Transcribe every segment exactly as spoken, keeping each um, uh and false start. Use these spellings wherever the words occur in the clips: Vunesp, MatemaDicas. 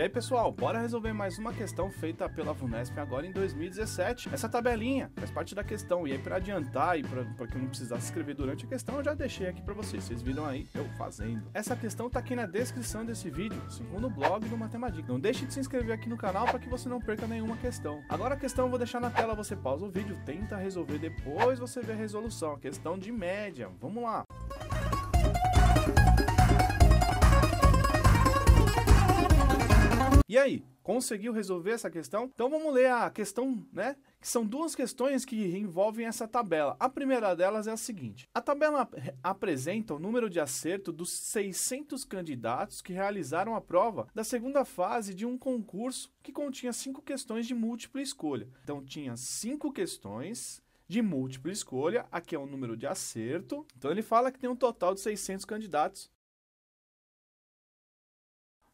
E aí pessoal, bora resolver mais uma questão feita pela Vunesp agora em dois mil e dezessete. Essa tabelinha faz parte da questão, e aí para adiantar e para que eu não precisasse escrever durante a questão, eu já deixei aqui para vocês, vocês viram aí eu fazendo. Essa questão tá aqui na descrição desse vídeo, segundo o blog do MatemaDicas. Não deixe de se inscrever aqui no canal para que você não perca nenhuma questão. Agora a questão eu vou deixar na tela, você pausa o vídeo, tenta resolver, depois você vê a resolução, a questão de média, vamos lá. E aí, conseguiu resolver essa questão? Então vamos ler a questão, né? Que são duas questões que envolvem essa tabela. A primeira delas é a seguinte. A tabela apresenta o número de acerto dos seiscentos candidatos que realizaram a prova da segunda fase de um concurso que continha cinco questões de múltipla escolha. Então tinha cinco questões de múltipla escolha. Aqui é o número de acerto. Então ele fala que tem um total de seiscentos candidatos.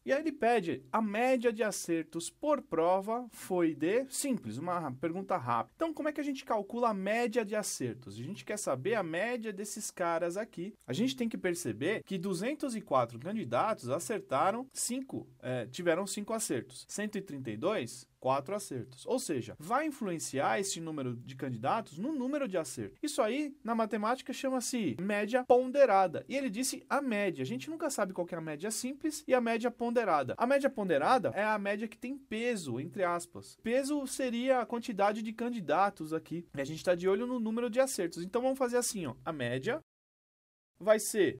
E aí ele pede, a média de acertos por prova foi de... Simples, uma pergunta rápida. Então, como é que a gente calcula a média de acertos? A gente quer saber a média desses caras aqui. A gente tem que perceber que duzentos e quatro candidatos acertaram cinco, é, tiveram cinco acertos. cento e trinta e dois... quatro acertos, ou seja, vai influenciar esse número de candidatos no número de acertos. Isso aí, na matemática, chama-se média ponderada. E ele disse a média. A gente nunca sabe qual que é a média simples e a média ponderada. A média ponderada é a média que tem peso, entre aspas. Peso seria a quantidade de candidatos aqui. E a gente está de olho no número de acertos. Então, vamos fazer assim, ó. A média vai ser...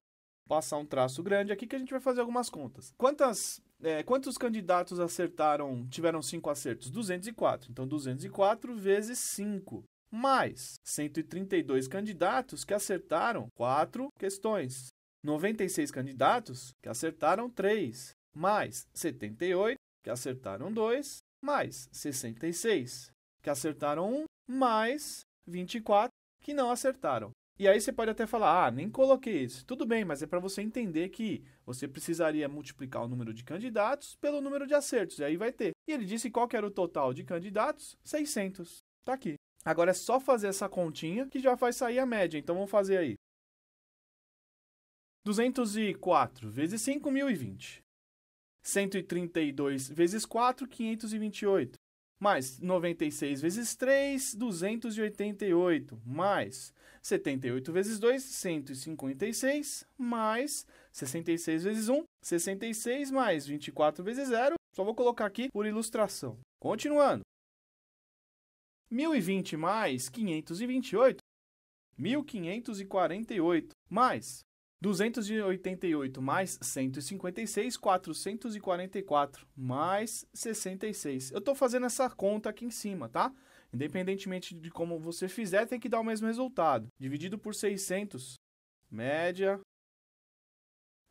Passar um traço grande aqui que a gente vai fazer algumas contas. Quantas... É, quantos candidatos acertaram, tiveram cinco acertos? duzentos e quatro. Então, duzentos e quatro vezes cinco. Mais cento e trinta e dois candidatos que acertaram quatro questões. noventa e seis candidatos que acertaram três. Mais setenta e oito que acertaram dois. Mais sessenta e seis que acertaram um. Mais vinte e quatro que não acertaram. E aí você pode até falar, ah, nem coloquei isso. Tudo bem, mas é para você entender que você precisaria multiplicar o número de candidatos pelo número de acertos, e aí vai ter. E ele disse qual que era o total de candidatos? seiscentos. Tá aqui. Agora é só fazer essa continha que já vai sair a média. Então vamos fazer aí. duzentos e quatro vezes cinco, mil e vinte. cento e trinta e dois vezes quatro, quinhentos e vinte e oito. Mais noventa e seis vezes três, duzentos e oitenta e oito. Mais setenta e oito vezes dois, cento e cinquenta e seis. Mais sessenta e seis vezes um, sessenta e seis. Mais vinte e quatro vezes zero. Só vou colocar aqui por ilustração. Continuando. mil e vinte mais quinhentos e vinte e oito. mil quinhentos e quarenta e oito. Mais duzentos e oitenta e oito mais cento e cinquenta e seis, quatrocentos e quarenta e quatro mais sessenta e seis. Eu estou fazendo essa conta aqui em cima, tá? Independentemente de como você fizer, tem que dar o mesmo resultado. Dividido por seiscentos, média.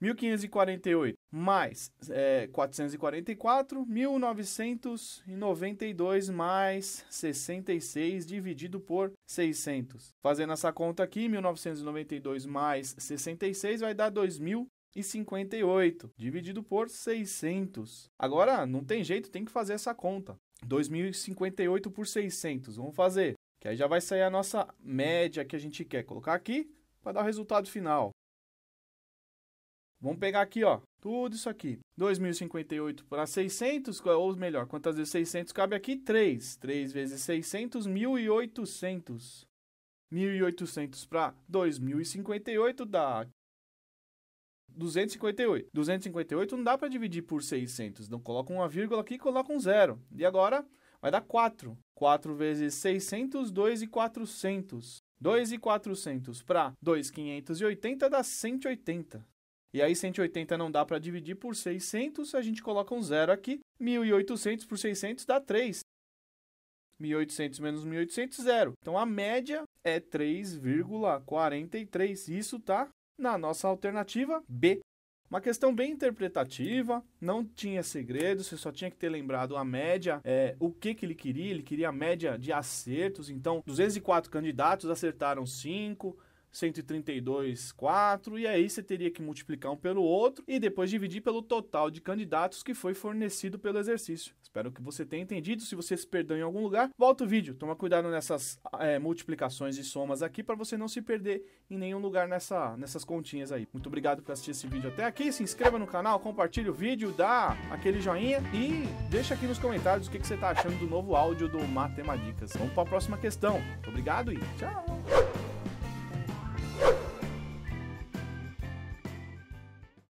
mil quinhentos e quarenta e oito mais é, quatrocentos e quarenta e quatro, mil novecentos e noventa e dois mais sessenta e seis dividido por seiscentos. Fazendo essa conta aqui, mil novecentos e noventa e dois mais sessenta e seis vai dar dois mil e cinquenta e oito dividido por seiscentos. Agora, não tem jeito, tem que fazer essa conta. dois mil e cinquenta e oito por seiscentos, vamos fazer. Que aí já vai sair a nossa média que a gente quer colocar aqui para dar o resultado final. Vamos pegar aqui, ó, tudo isso aqui. dois mil e cinquenta e oito para seiscentos, ou melhor, quantas vezes seiscentos cabe aqui? três. três vezes seiscentos, mil e oitocentos. mil e oitocentos para dois mil e cinquenta e oito dá duzentos e cinquenta e oito. duzentos e cinquenta e oito não dá para dividir por seiscentos. Então, coloca uma vírgula aqui e coloca um zero. E agora vai dar quatro. quatro vezes seiscentos, dois mil e quatrocentos. dois mil e quatrocentos para dois mil quinhentos e oitenta dá cento e oitenta. E aí, cento e oitenta não dá para dividir por seiscentos, a gente coloca um zero aqui. mil e oitocentos por seiscentos dá três. mil e oitocentos menos mil e oitocentos, zero. Então, a média é três vírgula quarenta e três. Isso tá na nossa alternativa B. Uma questão bem interpretativa, não tinha segredo, você só tinha que ter lembrado a média, é, o que, que ele queria. Ele queria a média de acertos, então, duzentos e quatro candidatos acertaram cinco. cento e trinta e dois, quatro, e aí você teria que multiplicar um pelo outro e depois dividir pelo total de candidatos que foi fornecido pelo exercício. Espero que você tenha entendido. Se você se perdeu em algum lugar, volta o vídeo. Toma cuidado nessas é, multiplicações e somas aqui para você não se perder em nenhum lugar nessa, nessas continhas aí. Muito obrigado por assistir esse vídeo até aqui. Se inscreva no canal, compartilhe o vídeo, dá aquele joinha e deixa aqui nos comentários o que, que você está achando do novo áudio do MatemaDicas. Vamos para a próxima questão. Muito obrigado e tchau!